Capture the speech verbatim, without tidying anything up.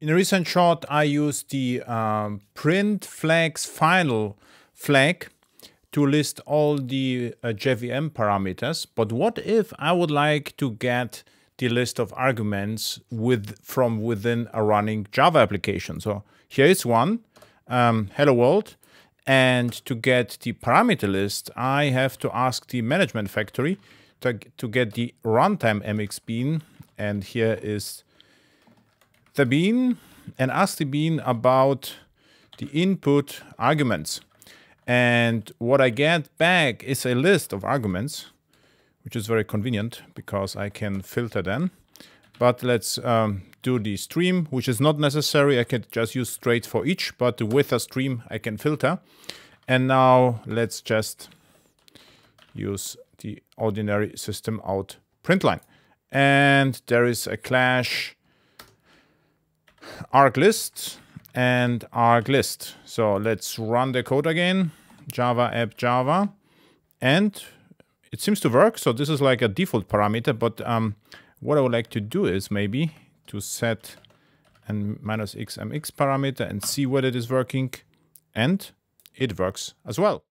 In a recent shot, I used the um, print flags final flag to list all the uh, J V M parameters. But what if I would like to get the list of arguments with from within a running Java application? So here is one, um, hello world. And to get the parameter list, I have to ask the management factory to, to get the runtime M X bean. And here is the bean, and ask the bean about the input arguments. And what I get back is a list of arguments, which is very convenient because I can filter them. But let's um, do the stream, which is not necessary. I can just use straight for each, but with a stream I can filter. And now let's just use the ordinary system out print line. And there is a clash arg list and arg list. So let's run the code again, java app java, and it seems to work. So this is like a default parameter, but um, what I would like to do is maybe to set an minus x m x parameter and see whether it is working, and it works as well.